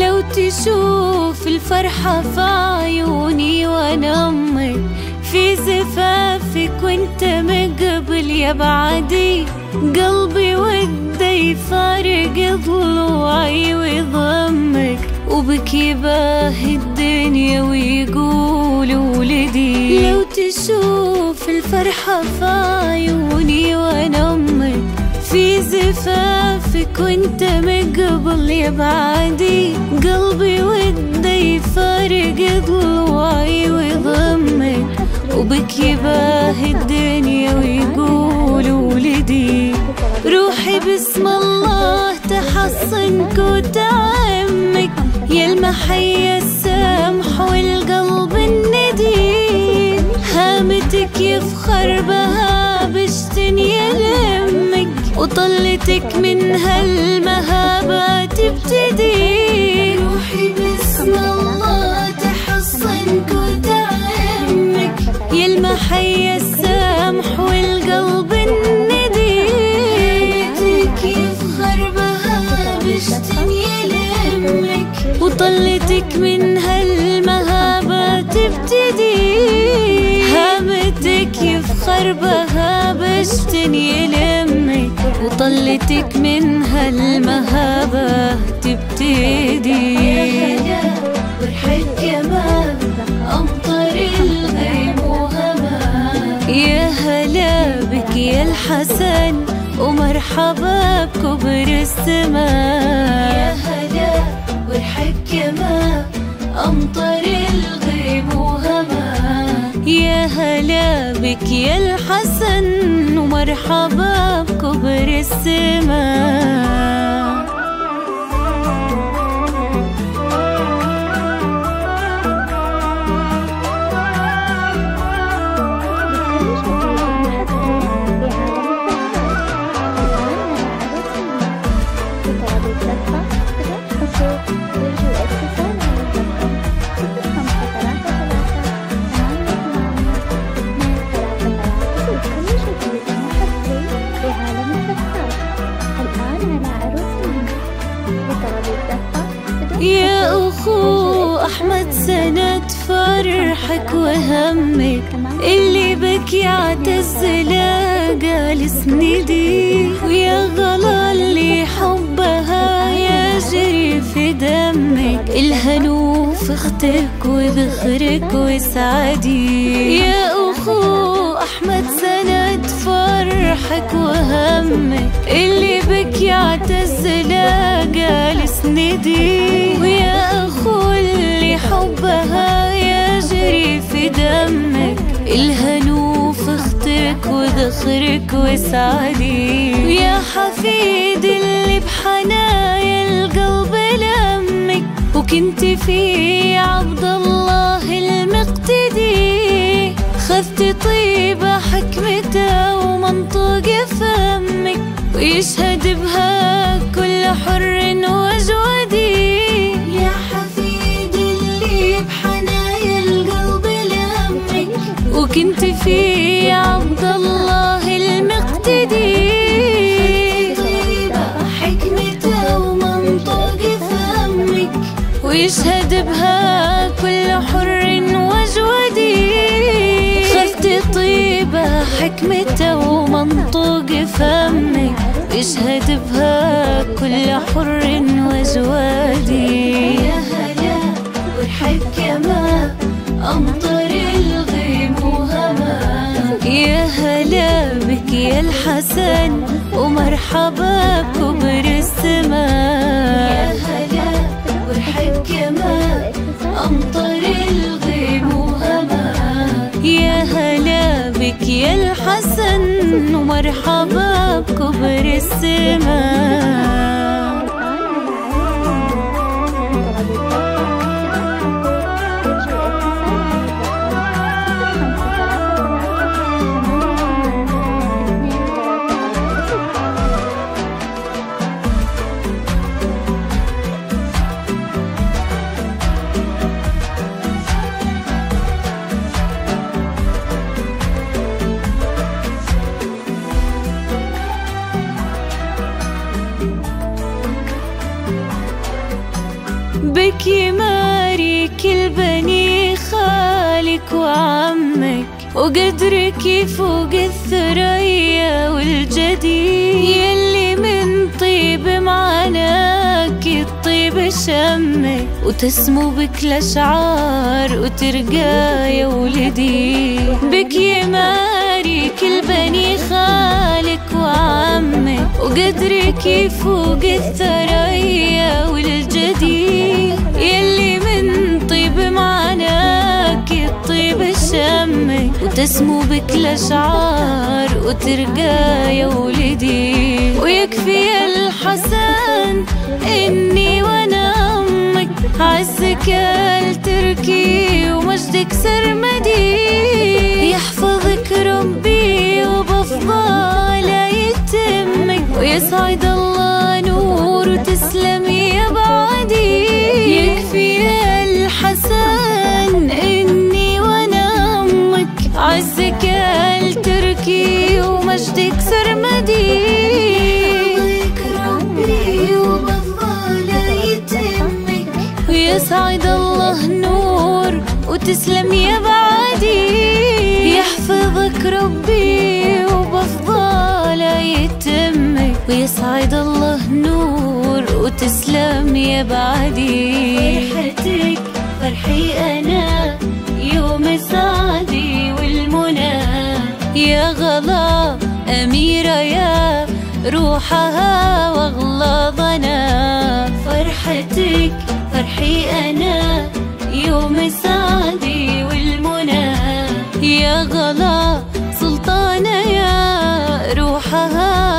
لو تشوف الفرحة في عيوني وانا امك في زفافك وانت مقبل يا بعدي، قلبي وده يفارق ضلوعي ويضمك وبكي باه الدنيا ويقول ولدي. لو تشوف الفرحة في عيوني وانا امك في زفافك وانت مقبل يا بعدي، قلبي وده يفارق ضلوعي ويضمك وبكي باه الدنيا ويقول ولدي. روحي باسم الله تحصنك وتعمك، يلمح يا السمح والقلب النديم، هامتك يفخر بها بشتن يلمك، وطلتك من هالمهابة تبتدي. روحي باسم الله تحصنك وتعمك، يلمح يا السمح والقلب النديم، هامتك يفخر بها بشتن يلمك، وطلتك من هالمهابة تبتدي. هامتك يفخر بها بشتن يلمك، وطلتك من هالمهابة تبتدي. يا هلا ورحت جمال أمطر الغيم وغمام، يا هلا بك يا الحسن ومرحبا بكبر السماء، يا هلا ورحت جمال أمطر الغيم وغمام، يا هلا بك يا الحسن مرحبا بكبر السماء. يا أخو أحمد سند فرحك وهمك، اللي بكي عتز لاقى لسندي، ويا غلا اللي حبها يجري في دمك، الهنو في اختك وذخرك وسعدي. يا أخو أحمد سند فرحك وهمك، اللي بكي عتز لاقى لسندي، ويا أخو اللي حبها يجري في دمك، الهنو في اختك وذخرك وسعدي، ويا حفيد اللي بحنايا القلب لمك، وكنت في عبد الله المقتدي، خذت طيبة حكمته ومنطق فمك، ويشهد بها كل حر وجودي. يا حفيد اللي بحنايا القلب لمك، وكنت في عبد الله المقتدي، طيبة حكمته ومنطق فمك، ويشهد بها كل حر وجودي. خذت طيبة حكمته ومنطق فمك، ويشهد بها كل حر وجوادي. يا هلا ورحت جمال أمطر الغيم وغمام، يا هلا بك يا الحسن ومرحبا بكبر السماء، يا هلا ورحت جمال أمطر الغيم وغمام، يا هلا بك يا الحسن ومرحبا بكبر السماء. كل بني خالك وعمك، وقدرك يفوق الثريا والجديد. يلي من طيب معناك الطيب شمك، وتسمو بك الأشعار وترقى يا ولدي. بك يماري كل بني خالك وعمك، وقدرك يفوق الثريا والجديد. يلي من طيب معناك الطيب شمك، وتسمو بك الأشعار وترقى يا ولدي. ويكفي الحسن إني وأنا أمك، عزك التركي ومجدك سرمدي. يحفظك ربي وبفضاله يتمك، ويسعد الله نور وتسلمي يا بعدي. يكفي الحسن إني وأنا أمك، عزك التركي ومجدك سرمدي. يسعد الله نور وتسلم يا بعدي. يحفظك ربي وبفضاله يتمك، ويسعد الله نور وتسلم يا بعدي. فرحتك فرحي أنا يوم سعدي والمنى. يا غلا أميرة يا روحها وغلاظنا، فرحتك فرحي أنا يوم سعدي والمنى. يا غلا سلطانة يا روحها